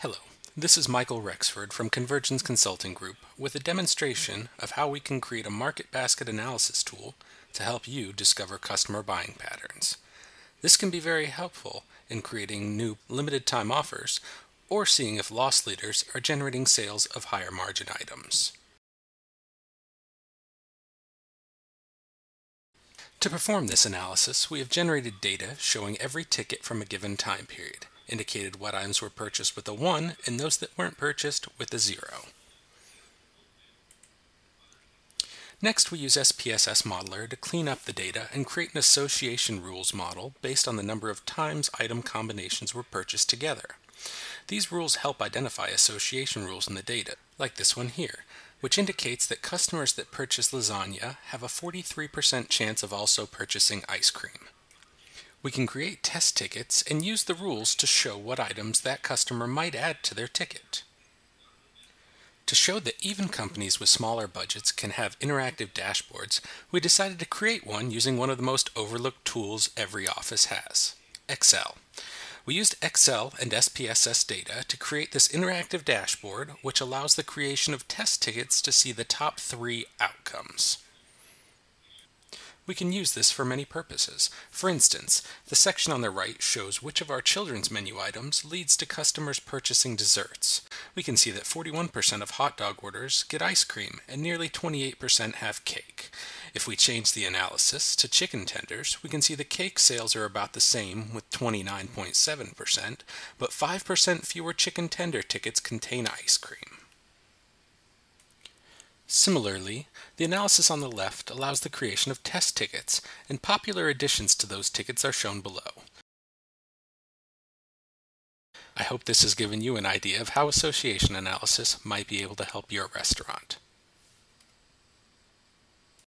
Hello, this is Michael Rexford from Convergence Consulting Group with a demonstration of how we can create a market basket analysis tool to help you discover customer buying patterns. This can be very helpful in creating new limited time offers or seeing if loss leaders are generating sales of higher margin items. To perform this analysis, we have generated data showing every ticket from a given time period, indicated what items were purchased with a 1 and those that weren't purchased with a 0. Next, we use SPSS Modeler to clean up the data and create an association rules model based on the number of times item combinations were purchased together. These rules help identify association rules in the data, like this one here, which indicates that customers that purchase lasagna have a 43% chance of also purchasing ice cream. We can create test tickets and use the rules to show what items that customer might add to their ticket. To show that even companies with smaller budgets can have interactive dashboards, we decided to create one using one of the most overlooked tools every office has, Excel. We used Excel and SPSS data to create this interactive dashboard, which allows the creation of test tickets to see the top 3 outcomes. We can use this for many purposes. For instance, the section on the right shows which of our children's menu items leads to customers purchasing desserts. We can see that 41% of hot dog orders get ice cream and nearly 28% have cake. If we change the analysis to chicken tenders, we can see the cake sales are about the same with 29.7%, but 5% fewer chicken tender tickets contain ice cream. Similarly, the analysis on the left allows the creation of test tickets, and popular additions to those tickets are shown below. I hope this has given you an idea of how association analysis might be able to help your restaurant.